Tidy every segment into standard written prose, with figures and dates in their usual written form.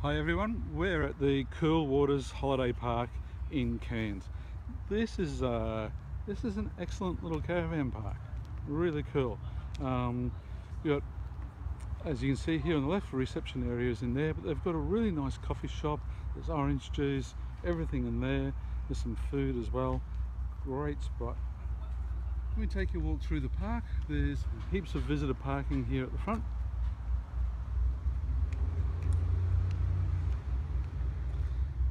Hi everyone, we're at the Cool Waters Holiday Park in Cairns. This is an excellent little caravan park, really cool. You've got, as you can see here on the left, reception areas in there, but they've got a really nice coffee shop, there's orange juice, everything in there, there's some food as well, great spot. Let me take you a walk through the park. There's heaps of visitor parking here at the front.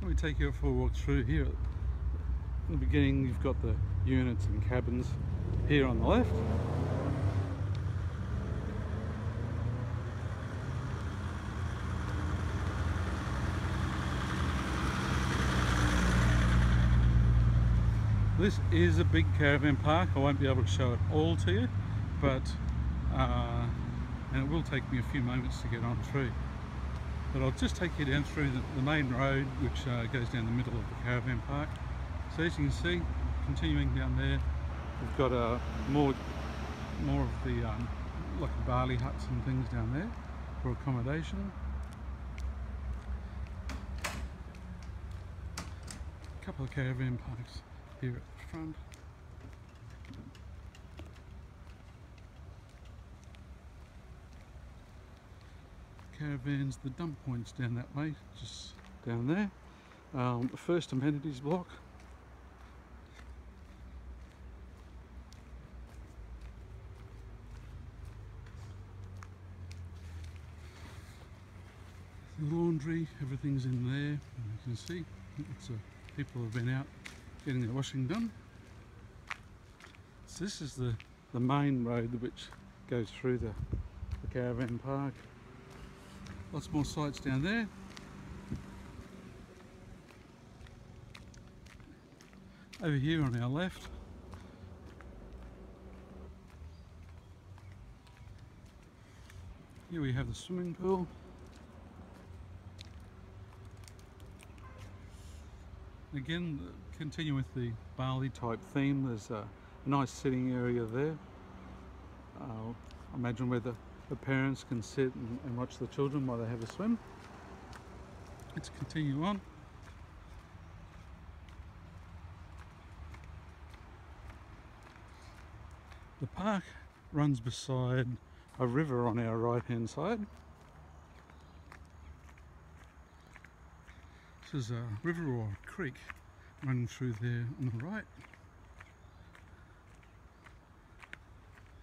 Let me take you for a walk through here. In the beginning, you've got the units and cabins here on the left. This is a big caravan park. I won't be able to show it all to you, but and it will take me a few moments to get on through. But I'll just take you down through the main road, which goes down the middle of the caravan park. So as you can see, continuing down there, we've got more of the like barley huts and things down there for accommodation. A couple of caravan parks here at the front. Caravans, the dump point's down that way, just down there. The first amenities block. The laundry, everything's in there, as you can see. It's people have been out getting their washing done. So this is the main road which goes through the caravan park. Lots more sites down there. Over here on our left, here we have the swimming pool. Again, continue with the barley type theme. There's a nice sitting area there. I imagine where the parents can sit and watch the children while they have a swim. Let's continue on. The park runs beside a river on our right hand side. This is a river or a creek running through there on the right.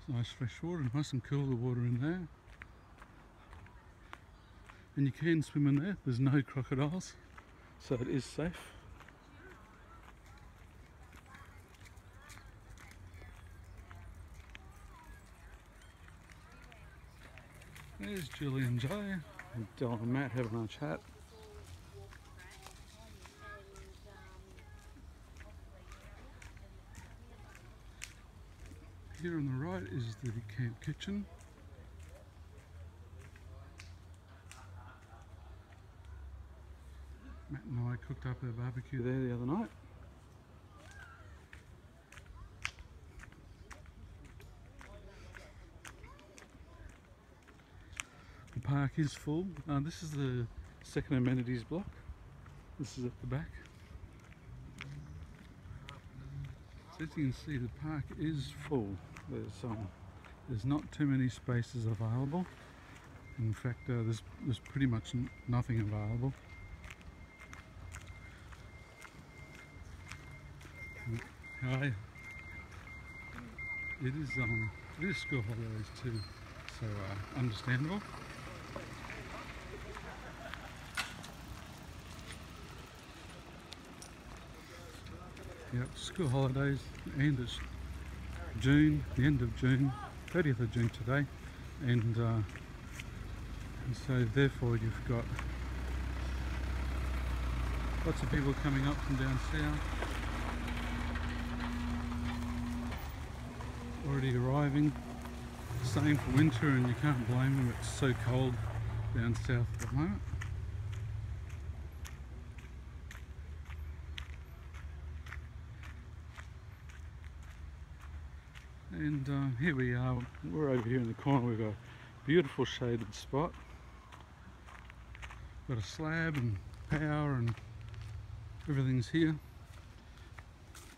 Nice fresh water, nice and cool the water in there. And you can swim in there, there's no crocodiles, so it is safe. There's Julie and Jay, and Del and Matt having a chat. Here on the right is the camp kitchen. Matt and I cooked up our barbecue there the other night. The park is full. This is the second amenities block. This is at the back. So as you can see, the park is full. There's not too many spaces available. In fact, there's pretty much nothing available. Hi. It is school holidays too, so understandable. Yep, school holidays, and it's June, the end of June, 30th of June today, and so therefore you've got lots of people coming up from down south, already arriving. Same for winter, and you can't blame them, it's so cold down south at the moment. And here we are, we're over here in the corner, we've got a beautiful shaded spot. Got a slab and power and everything's here,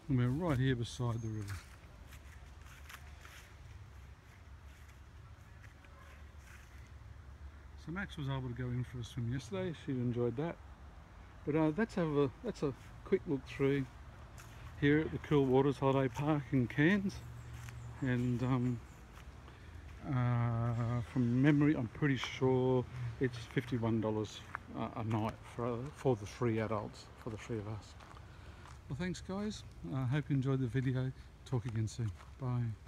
and we're right here beside the river. So Max was able to go in for a swim yesterday. She enjoyed that. But that's a quick look through here at the Cool Waters Holiday Park in Cairns. And from memory, I'm pretty sure it's $51 a night for the three adults, for the three of us. Well, thanks guys. I hope you enjoyed the video. Talk again soon. Bye.